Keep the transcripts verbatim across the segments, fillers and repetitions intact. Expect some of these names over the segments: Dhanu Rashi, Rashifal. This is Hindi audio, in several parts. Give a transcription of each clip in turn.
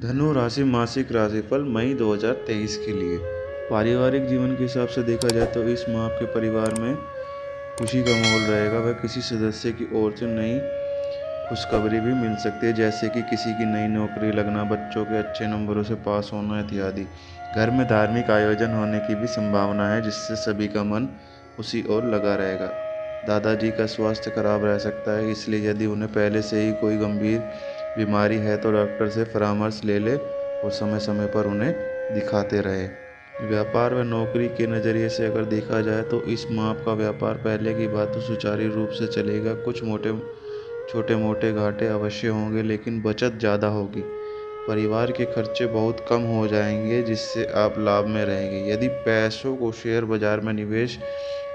धनु राशि मासिक राशिफल मई दो हज़ार तेईस के लिए। पारिवारिक जीवन के हिसाब से देखा जाए तो इस माह आपके परिवार में खुशी का माहौल रहेगा। वह किसी सदस्य की ओर से नई खुशखबरी भी मिल सकती है, जैसे कि किसी की नई नौकरी लगना, बच्चों के अच्छे नंबरों से पास होना इत्यादि। घर में धार्मिक आयोजन होने की भी संभावना है, जिससे सभी का मन उसी ओर लगा रहेगा। दादाजी का स्वास्थ्य खराब रह सकता है, इसलिए यदि उन्हें पहले से ही कोई गंभीर बीमारी है तो डॉक्टर से परामर्श ले ले और समय समय पर उन्हें दिखाते रहे। व्यापार व नौकरी के नज़रिए से अगर देखा जाए तो इस माह आपका व्यापार पहले की बात तो सुचारू रूप से चलेगा। कुछ मोटे छोटे मोटे घाटे अवश्य होंगे, लेकिन बचत ज़्यादा होगी। परिवार के खर्चे बहुत कम हो जाएंगे, जिससे आप लाभ में रहेंगे। यदि पैसों को शेयर बाजार में निवेश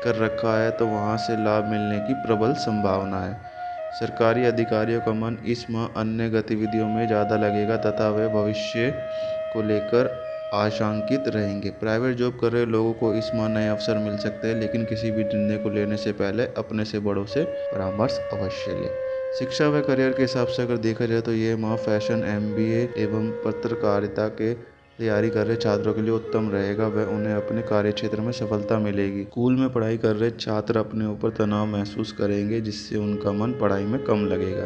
कर रखा है तो वहाँ से लाभ मिलने की प्रबल संभावना है। सरकारी अधिकारियों का मन इस माह अन्य गतिविधियों में ज़्यादा लगेगा तथा वे भविष्य को लेकर आशंकित रहेंगे। प्राइवेट जॉब कर रहे लोगों को इस माह नए अवसर मिल सकते हैं, लेकिन किसी भी निर्णय को लेने से पहले अपने से बड़ों से परामर्श अवश्य लें। शिक्षा व करियर के हिसाब से अगर देखा जाए तो यह माह फैशन, एमबीए एवं पत्रकारिता के तैयारी कर रहे छात्रों के लिए उत्तम रहेगा। वह उन्हें अपने कार्यक्षेत्र में सफलता मिलेगी। स्कूल में पढ़ाई कर रहे छात्र अपने ऊपर तनाव महसूस करेंगे, जिससे उनका मन पढ़ाई में कम लगेगा।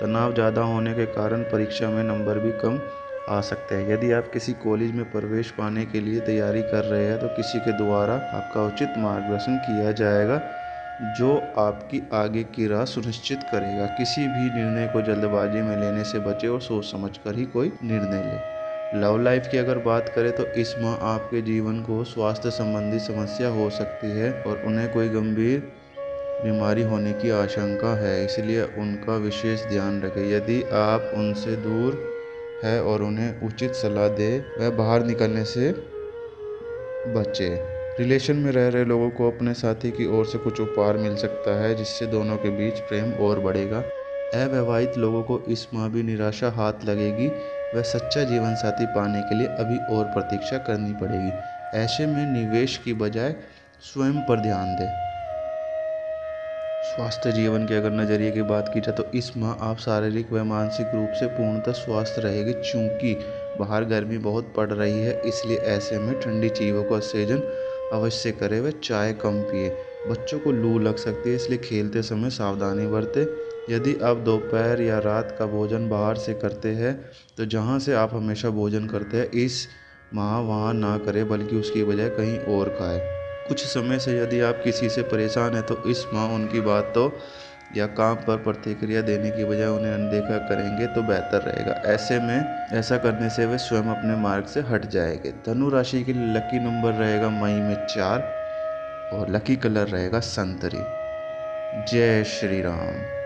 तनाव ज़्यादा होने के कारण परीक्षा में नंबर भी कम आ सकते हैं। यदि आप किसी कॉलेज में प्रवेश पाने के लिए तैयारी कर रहे हैं तो किसी के द्वारा आपका उचित मार्गदर्शन किया जाएगा, जो आपकी आगे की राह सुनिश्चित करेगा। किसी भी निर्णय को जल्दबाजी में लेने से बचें और सोच समझ कर ही कोई निर्णय लें। लव लाइफ की अगर बात करें तो इस माह आपके जीवन को स्वास्थ्य संबंधी समस्या हो सकती है और उन्हें कोई गंभीर बीमारी होने की आशंका है, इसलिए उनका विशेष ध्यान रखें। यदि आप उनसे दूर हैं और उन्हें उचित सलाह दें, वह बाहर निकलने से बचें। रिलेशन में रह रहे लोगों को अपने साथी की ओर से कुछ उपहार मिल सकता है, जिससे दोनों के बीच प्रेम और बढ़ेगा। अविवाहित लोगों को इस माह भी निराशा हाथ लगेगी। वह सच्चा जीवन साथी पाने के लिए अभी और प्रतीक्षा करनी पड़ेगी। ऐसे में निवेश की बजाय स्वयं पर ध्यान दें। स्वास्थ्य जीवन के अगर नज़रिए की बात की जाए तो इस माह आप शारीरिक व मानसिक रूप से पूर्णतः स्वस्थ रहेगी। चूँकि बाहर गर्मी बहुत पड़ रही है, इसलिए ऐसे में ठंडी चीज़ों का सेवन अवश्य करें व चाय कम पिए। बच्चों को लू लग सकती है, इसलिए खेलते समय सावधानी बरतें। यदि आप दोपहर या रात का भोजन बाहर से करते हैं तो जहां से आप हमेशा भोजन करते हैं इस माह वहां ना करें, बल्कि उसकी बजाय कहीं और खाएं। कुछ समय से यदि आप किसी से परेशान हैं तो इस माह उनकी बातों या काम पर प्रतिक्रिया देने की बजाय उन्हें अनदेखा करेंगे तो बेहतर रहेगा। ऐसे में ऐसा करने से वे स्वयं अपने मार्ग से हट जाएंगे। धनु राशि के लिए लकी नंबर रहेगा मई में चार और लकी कलर रहेगा संतरी। जय श्री राम।